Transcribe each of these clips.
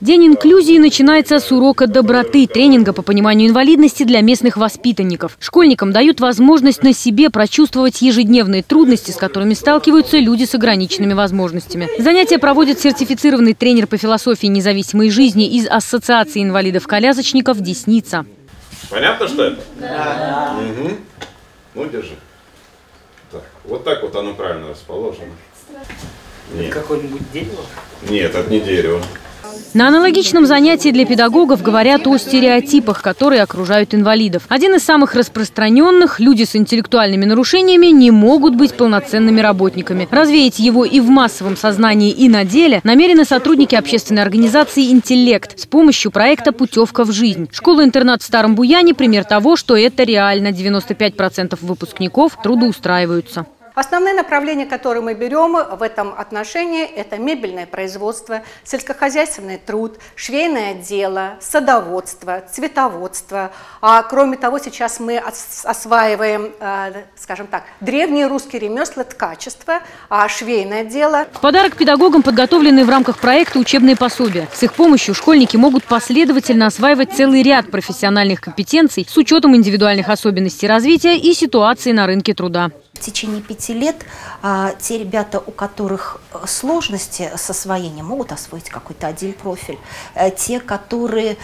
День инклюзии начинается с урока доброты, тренинга по пониманию инвалидности для местных воспитанников. Школьникам дают возможность на себе прочувствовать ежедневные трудности, с которыми сталкиваются люди с ограниченными возможностями. Занятия проводит сертифицированный тренер по философии независимой жизни из Ассоциации инвалидов-колясочников «Десница». Понятно, что это? Да. Угу. Ну, держи. Так вот оно правильно расположено. Нет. Это какое-нибудь дерево? Нет, это не дерево. На аналогичном занятии для педагогов говорят о стереотипах, которые окружают инвалидов. Один из самых распространенных – люди с интеллектуальными нарушениями не могут быть полноценными работниками. Развеять его и в массовом сознании, и на деле намерены сотрудники общественной организации «Интеллект» с помощью проекта «Путевка в жизнь». Школа-интернат в Старом Буяне – пример того, что это реально. 95% выпускников трудоустраиваются. Основные направления, которые мы берем в этом отношении, это мебельное производство, сельскохозяйственный труд, швейное дело, садоводство, цветоводство. А кроме того, сейчас мы осваиваем, скажем так, древние русские ремесла, ткачество, швейное дело. В подарок педагогам подготовлены в рамках проекта учебные пособия. С их помощью школьники могут последовательно осваивать целый ряд профессиональных компетенций с учетом индивидуальных особенностей развития и ситуации на рынке труда. В течение 5 лет те ребята, у которых сложности с освоением, могут освоить какой-то один профиль. Те, которые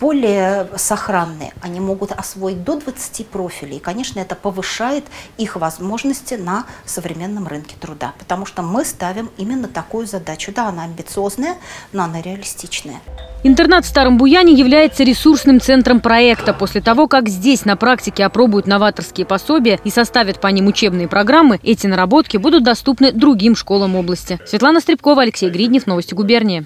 более сохранны, они могут освоить до 20 профилей. И, конечно, это повышает их возможности на современном рынке труда. Потому что мы ставим именно такую задачу. Да, она амбициозная, но она реалистичная. Интернат в Старом Буяне является ресурсным центром проекта. После того, как здесь на практике опробуют новаторские пособия и составят по ним учебные программы, эти наработки будут доступны другим школам области. Светлана Стрепкова, Алексей Гриднев, «Новости губернии».